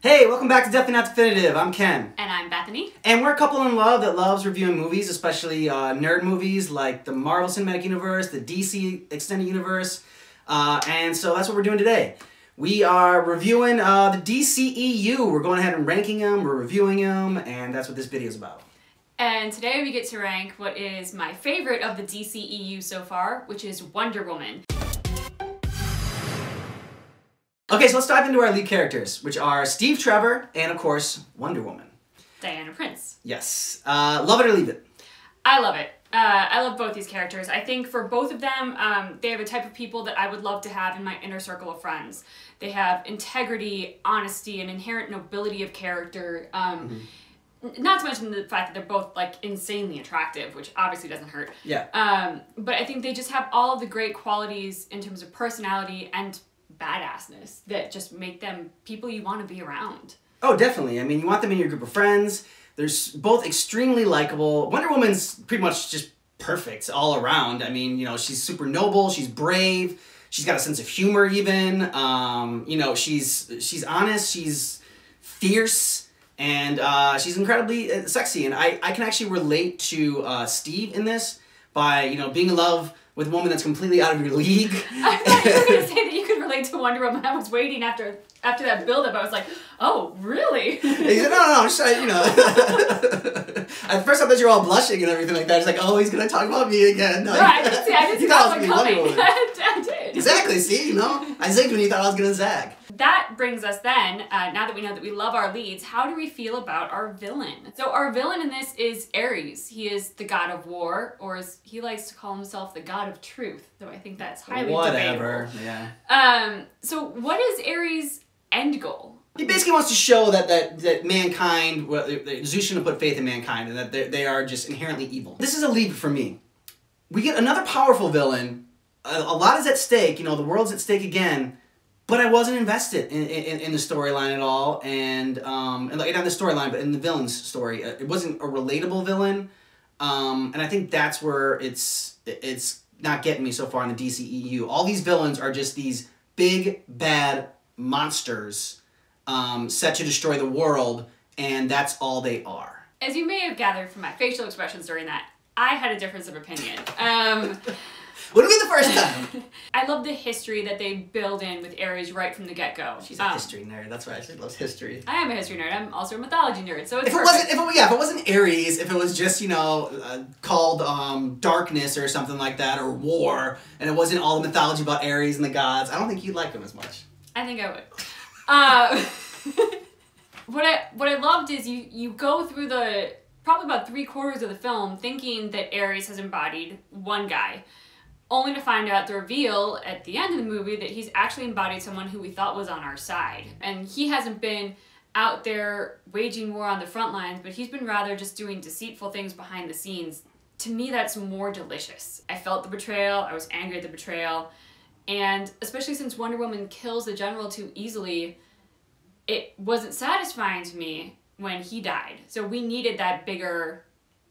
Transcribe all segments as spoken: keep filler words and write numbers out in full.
Hey, welcome back to Definitely Not Definitive. I'm Ken. And I'm Bethany. And we're a couple in love that loves reviewing movies, especially uh, nerd movies like the Marvel Cinematic Universe, the D C Extended Universe, uh, and so that's what we're doing today. We are reviewing uh, the D C E U. We're going ahead and ranking them, we're reviewing them, and that's what this video is about. And today we get to rank what is my favorite of the D C E U so far, which is Wonder Woman. Okay, so let's dive into our lead characters, which are Steve Trevor and, of course, Wonder Woman. Diana Prince. Yes. Uh, love it or leave it? I love it. Uh, I love both these characters. I think for both of them, um, they have a type of people that I would love to have in my inner circle of friends. They have integrity, honesty, and inherent nobility of character. Um, mm-hmm. Not to mention the fact that they're both, like, insanely attractive, which obviously doesn't hurt. Yeah. Um, but I think they just have all of the great qualities in terms of personality and badassness that just make them people you want to be around. Oh, definitely. I mean, you want them in your group of friends. They're both extremely likable. Wonder Woman's pretty much just perfect all around. I mean, you know, she's super noble. She's brave. She's got a sense of humor even. Um, you know, she's, she's honest. She's fierce. And uh, she's incredibly sexy, and I, I can actually relate to uh, Steve in this by, you know, being in love with a woman that's completely out of your league. I thought you were going to say that you could relate to Wonder Woman. I was waiting after after that build-up. I was like, oh, really? He said, no, no, no, just, I, you know. At first I thought you were all blushing and everything like that. She's like, oh, he's going to talk about me again. No, right, I did see, I did see that one coming. I did. Exactly, see, you know? I zigged when you thought I was going to zag. That brings us then, uh, now that we know that we love our leads, how do we feel about our villain? So our villain in this is Ares. He is the god of war, or as he likes to call himself, the god of truth, though I think that's highly Whatever. debatable. Whatever, yeah. Um, so what is Ares' end goal? He basically wants to show that that, that mankind, well, Zeus shouldn't have put faith in mankind, and that they are just inherently evil. This is a leap for me. We get another powerful villain. A, a lot is at stake, you know, the world's at stake again. But I wasn't invested in, in, in the storyline at all, and, um, and like, not the storyline, but in the villain's story. It wasn't a relatable villain, um, and I think that's where it's, it's not getting me so far in the D C E U. All these villains are just these big, bad monsters um, set to destroy the world, and that's all they are. As you may have gathered from my facial expressions during that, I had a difference of opinion. Um, Wouldn't be the first time. I love the history that they build in with Ares right from the get-go. She's a um, history nerd. That's right. She loves history. I am a history nerd. I'm also a mythology nerd. So it's if it perfect. wasn't, if it, yeah, if it wasn't Ares, if it was just you know uh, called um, darkness or something like that, or war, and it wasn't all the mythology about Ares and the gods, I don't think you'd like them as much. I think I would. uh, what I what I loved is you you go through the probably about three quarters of the film thinking that Ares has embodied one guy, only to find out the reveal at the end of the movie that he's actually embodied someone who we thought was on our side. And he hasn't been out there waging war on the front lines, but he's been rather just doing deceitful things behind the scenes. To me, that's more delicious. I felt the betrayal, I was angry at the betrayal, and especially since Wonder Woman kills the general too easily, it wasn't satisfying to me when he died. So we needed that bigger,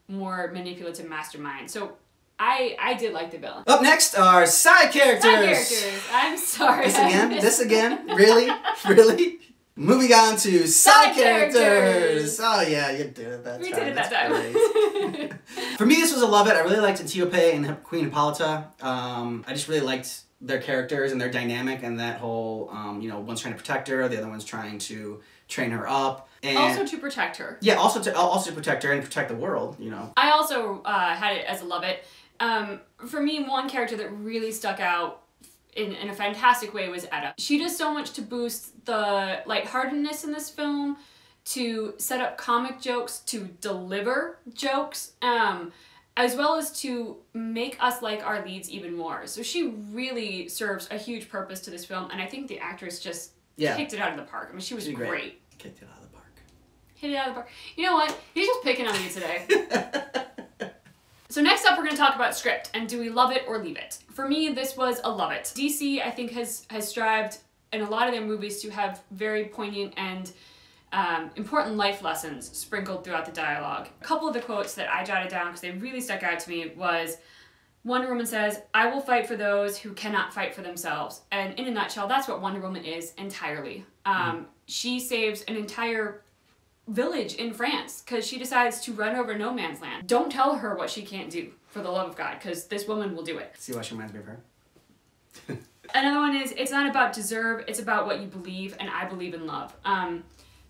more manipulative mastermind. So I, I did like the villain. Up next are side characters. Side characters. I'm sorry. This again? This again? Really? Really? Moving on to side, side characters. characters. Oh yeah, you did it that we time. We did it That's that great. time. For me, this was a love it. I really liked Antiope and Queen Hippolyta. Um, I just really liked their characters and their dynamic and that whole, um, you know, one's trying to protect her, the other one's trying to train her up. And also to protect her. Yeah, also to, also to protect her and protect the world, you know. I also uh, had it as a love it. Um, for me, one character that really stuck out in, in a fantastic way was Etta. She does so much to boost the lightheartedness in this film, to set up comic jokes, to deliver jokes, um, as well as to make us like our leads even more. So she really serves a huge purpose to this film, and I think the actress just yeah. kicked it out of the park. I mean, she was she great. great. Kicked it out of the park. Hit it out of the park. You know what? He's just picking on me today. So next up, we're going to talk about script and do we love it or leave it? For me, this was a love it. D C, I think, has has strived in a lot of their movies to have very poignant and um, important life lessons sprinkled throughout the dialogue. A couple of the quotes that I jotted down because they really stuck out to me was, Wonder Woman says, I will fight for those who cannot fight for themselves. And in a nutshell, that's what Wonder Woman is entirely. Um, mm. She saves an entire village in France because she decides to run over no man's land. Don't tell her what she can't do, for the love of God, because this woman will do it. See why she reminds me of her? Another one is, it's not about deserve, it's about what you believe, and I believe in love. Um,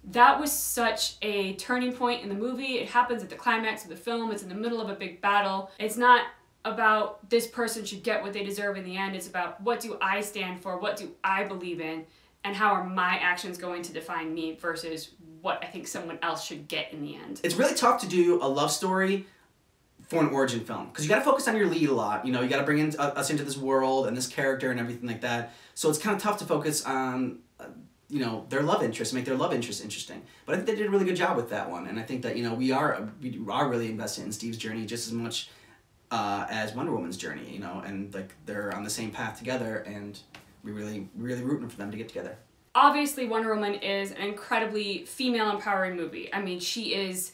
that was such a turning point in the movie. It happens at the climax of the film. It's in the middle of a big battle. It's not about this person should get what they deserve in the end. It's about what do I stand for, what do I believe in, and how are my actions going to define me versus what I think someone else should get in the end. It's really tough to do a love story for an origin film, because you got to focus on your lead a lot. You know, you got to bring in, uh, us into this world and this character and everything like that. So it's kind of tough to focus on, uh, you know, their love interest, make their love interest interesting. But I think they did a really good job with that one. And I think that, you know, we are, we are really invested in Steve's journey just as much uh, as Wonder Woman's journey, you know, and like they're on the same path together, and we really, really rooting for them to get together. Obviously, Wonder Woman is an incredibly female empowering movie. I mean, she is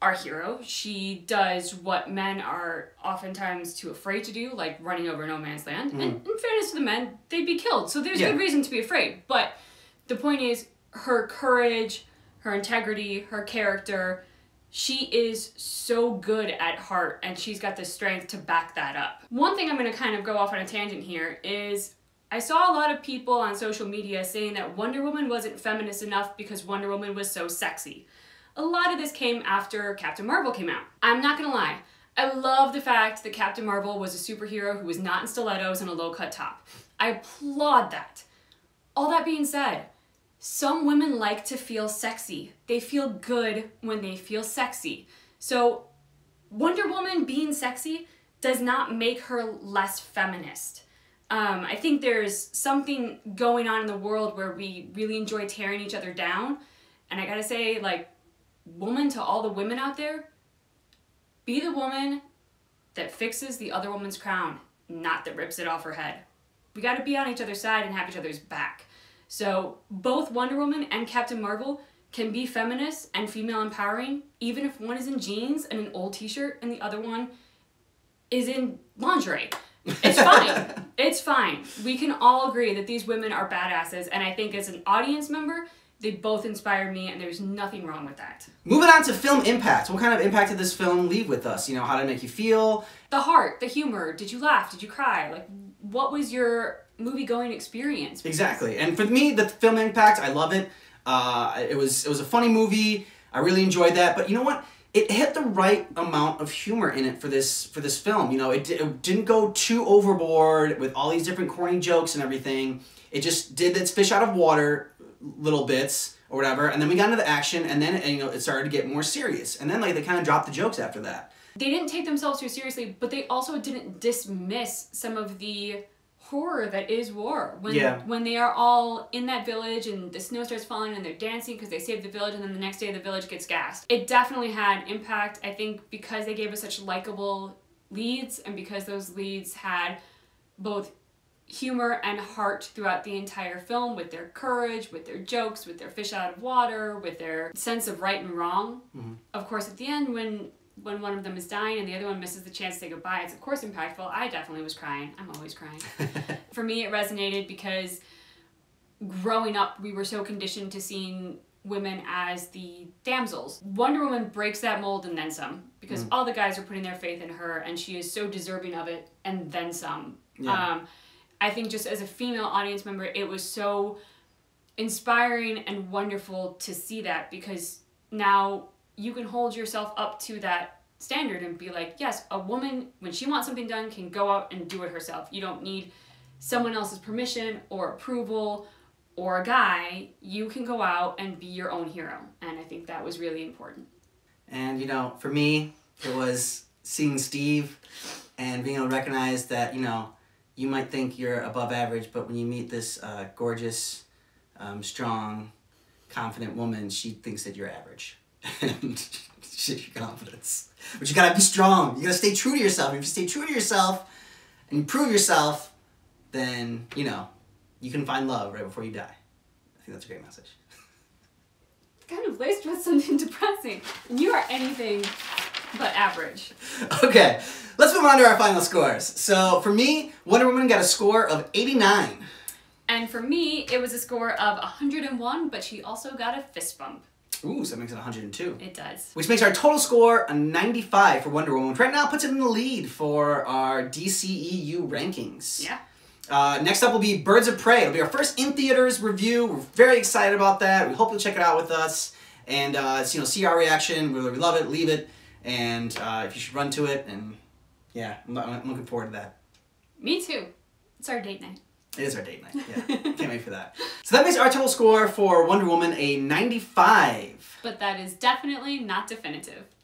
our hero. She does what men are oftentimes too afraid to do, like running over no man's land. Mm. And in fairness to the men, they'd be killed. So there's yeah. good reason to be afraid. But the point is her courage, her integrity, her character, she is so good at heart, and she's got the strength to back that up. One thing I'm going to kind of go off on a tangent here is I saw a lot of people on social media saying that Wonder Woman wasn't feminist enough because Wonder Woman was so sexy. A lot of this came after Captain Marvel came out. I'm not gonna lie, I love the fact that Captain Marvel was a superhero who was not in stilettos and a low-cut top. I applaud that. All that being said, some women like to feel sexy. They feel good when they feel sexy. So Wonder Woman being sexy does not make her less feminist. Um, I think there's something going on in the world where we really enjoy tearing each other down. And I gotta say, like, woman to all the women out there, be the woman that fixes the other woman's crown, not that rips it off her head. We got to be on each other's side and have each other's back. So both Wonder Woman and Captain Marvel can be feminist and female empowering, even if one is in jeans and an old t-shirt and the other one is in lingerie. It's fine. It's fine. We can all agree that these women are badasses, and I think as an audience member, they both inspire me, and there's nothing wrong with that. Moving on to film impact. What kind of impact did this film leave with us? You know, how did it make you feel? The heart, the humor. Did you laugh? Did you cry? Like, what was your movie-going experience? Because exactly. And for me, the film impact, I love it. Uh, it was it was a funny movie. I really enjoyed that. But you know what? It hit the right amount of humor in it for this for this film. You know, it, it didn't go too overboard with all these different corny jokes and everything. It just did its fish out of water little bits or whatever, and then we got into the action, and then, and, you know, it started to get more serious, and then like they kind of dropped the jokes after that. They didn't take themselves too seriously, but they also didn't dismiss some of the horror that is war. When, yeah. when they are all in that village and the snow starts falling and they're dancing because they saved the village, and then the next day the village gets gassed. It definitely had impact, I think, because they gave us such likable leads, and because those leads had both humor and heart throughout the entire film, with their courage, with their jokes, with their fish out of water, with their sense of right and wrong. Mm-hmm. Of course, at the end, when when one of them is dying and the other one misses the chance to say goodbye, it's of course impactful. I definitely was crying. I'm always crying. For me, it resonated because growing up, we were so conditioned to seeing women as the damsels. Wonder Woman breaks that mold and then some, because mm-hmm. all the guys are putting their faith in her, and she is so deserving of it and then some. Yeah. Um, I think just as a female audience member, it was so inspiring and wonderful to see that, because now you can hold yourself up to that standard and be like, yes, a woman, when she wants something done, can go out and do it herself. You don't need someone else's permission or approval or a guy. You can go out and be your own hero. And I think that was really important. And, you know, for me, it was seeing Steve and being able to recognize that, you know, you might think you're above average, but when you meet this uh, gorgeous, um, strong, confident woman, she thinks that you're average. And shit, your confidence. But you gotta be strong. You gotta stay true to yourself. If you stay true to yourself and you prove yourself, then, you know, you can find love right before you die. I think that's a great message. Kind of laced with something depressing. You are anything But average. Okay, let's move on to our final scores. So for me, Wonder Woman got a score of eighty-nine. And for me, it was a score of one hundred and one, but she also got a fist bump. Ooh, so that makes it one hundred and two. It does. Which makes our total score a ninety-five for Wonder Woman, which right now puts it in the lead for our D C E U rankings. Yeah. Uh, next up will be Birds of Prey. It'll be our first in theaters review. We're very excited about that. We hope you'll check it out with us and uh, you know, see our reaction, whether we love it, leave it, and uh, if you should run to it. And yeah, I'm, I'm looking forward to that. Me too. It's our date night. It is our date night, yeah. Can't wait for that. So that makes our total score for Wonder Woman a ninety-five. But that is definitely not definitive.